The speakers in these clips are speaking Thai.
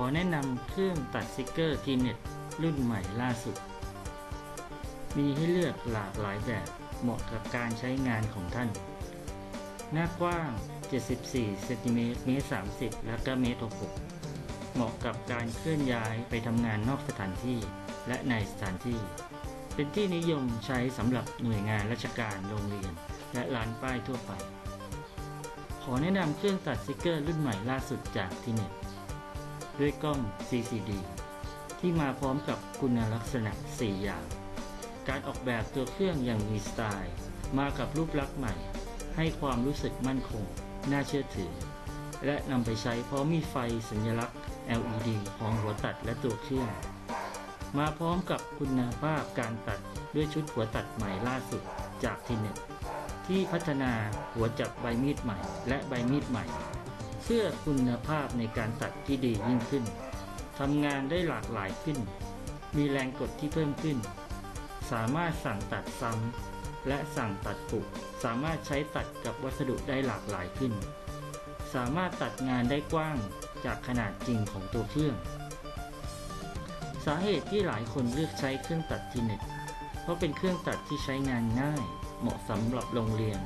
อแนะนำเครื่องตัดสติกเกอร์T-Netรุ่นใหม่ล่าสุดมีให้เลือกหลากหลายแบบเหมาะกับการใช้งานของท่านหน้ากว้าง74 ซม เมตร 30 และก็เมตร 66 เหมาะกับการเคลื่อนย้ายไปทำงานนอกสถานที่และในสถานที่เป็นที่นิยมใช้สำหรับหน่วยงานราชการโรงเรียนและร้านป้ายทั่วไปขอแนะนำเครื่องตัดสติกเกอร์รุ่นใหม่ล่าสุดจากT-Netด้วยกล้อง CCD ที่มาพร้อมกับคุณลักษณะ4อย่างการออกแบบตัวเครื่องอย่างมีสไตล์มากับรูปลักษณ์ใหม่ให้ความรู้สึกมั่นคงน่าเชื่อถือและนำไปใช้เพราะมีไฟสัญลักษณ์ LED ของหัวตัดและตัวเครื่องมาพร้อมกับคุณภาพการตัดด้วยชุดหัวตัดใหม่ล่าสุดจากT-Netที่พัฒนาหัวจับใบมีดใหม่และใบมีดใหม่เพื่อคุณภาพในการตัดที่ดียิ่งขึ้นทำงานได้หลากหลายขึ้นมีแรงกดที่เพิ่มขึ้นสามารถสั่งตัดซ้ำและสั่งตัดปุกสามารถใช้ตัดกับวัสดุได้หลากหลายขึ้นสามารถตัดงานได้กว้างจากขนาดจริงของตัวเครื่องสาเหตุที่หลายคนเลือกใช้เครื่องตัดT-Netเพราะเป็นเครื่องตัดที่ใช้งานง่ายเหมาะสำหรับโรงเรียน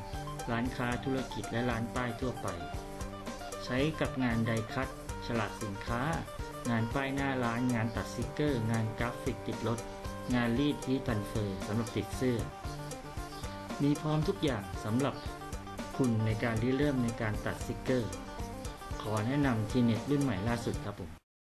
ร้านค้าธุรกิจและร้านป้ายทั่วไปใช้กับงานไดคัตฉลากสินค้างานป้ายหน้าร้านงานตัดสติกเกอร์งานกราฟิกติดรถงานรีดฮีททันเฟอร์สำหรับติดเสื้อมีพร้อมทุกอย่างสำหรับคุณในการเริ่มในการตัดสติกเกอร์ขอแนะนำT-Netรุ่นใหม่ล่าสุดครับผม